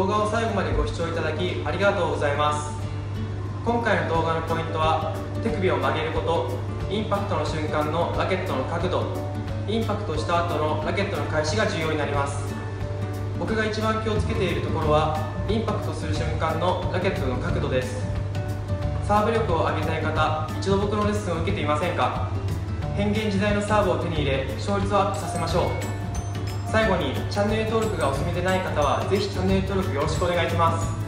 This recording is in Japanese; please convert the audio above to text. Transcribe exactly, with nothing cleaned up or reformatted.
動画を最後までご視聴いただきありがとうございます。今回の動画のポイントは、手首を曲げること、インパクトの瞬間のラケットの角度、インパクトした後のラケットの返しが重要になります。僕が一番気をつけているところは、インパクトする瞬間のラケットの角度です。サーブ力を上げたい方、一度僕のレッスンを受けていませんか？変幻自在のサーブを手に入れ、勝率をアップさせましょう。最後に、チャンネル登録がお済みでない方は、ぜひチャンネル登録よろしくお願いします。